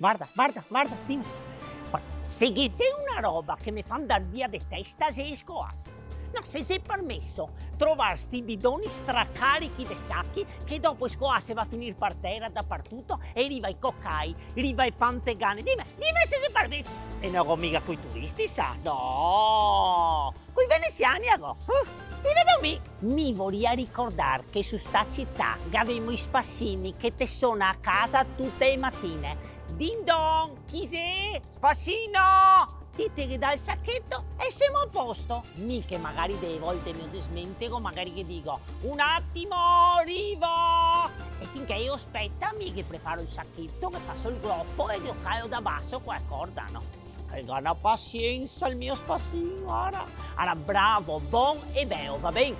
guarda, guarda, guarda, dimmi. Guarda, se che sei una roba che mi fa andare via di testa sei scoasse. No, se sei permesso trovare sti bidoni stracarichi di sacchi che dopo scoasse va a finire per terra dappertutto e arriva i coccai, arriva i pantegani. Dimmi, dimmi se sei permesso. E non ho mica coi turisti, sa? No, coi veneziani ho. Mi volia ricordare che su sta città avevamo i spassini che te sono a casa tutte le mattine. Din don, chi sei? Spassino! Ti tiri dal sacchetto e siamo a posto. Mica magari delle volte mi desmentego, magari che dico un attimo arrivo! E finché io aspetta, mica preparo il sacchetto, che passo il groppo e io caio da basso qua a corda, no? Una pazienza il mio spassino, guarda. Allora, bravo, buon e bello, va bene?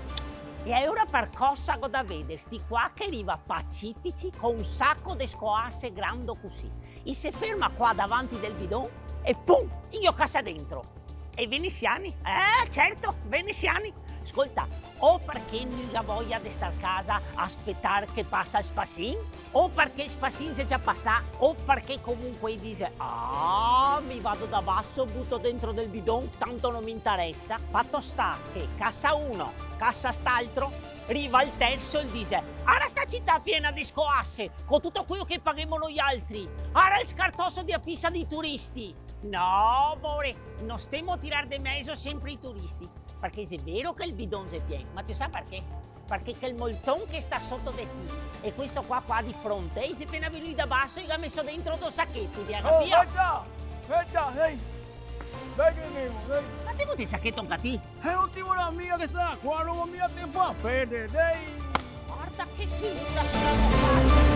E ora per cosa da vedere sti qua che arriva pacifici con un sacco di scoasse grande così. E si ferma qua davanti del bidon e pum, io cassa dentro. E veneziani? Certo, veneziani. Ascolta, o perché non ha voglia di stare a casa a aspettare che passa il spassin, o perché il spassin si è già passato, o perché comunque dice ah, mi vado da basso, butto dentro del bidon, tanto non mi interessa. Fatto sta che cassa uno, cassa st'altro, arriva il terzo e dice ora sta città piena di scoasse, con tutto quello che paghiamo noi altri, ora il scartoso di appisa di turisti. No, amore, non stiamo a tirare di mezzo sempre i turisti. Perché è vero che il bidon è pieno, ma tu sai perché? Perché c'è il molton che sta sotto di te e questo qua di fronte, e se appena venuto lui da basso e ha messo dentro due sacchetti, ti ha capito? Aspetta, ma ti vuoi il sacchetto anche a te? È l'ultimo amico che sta qua, non ho mio tempo a perdere, dai! Guarda che finita!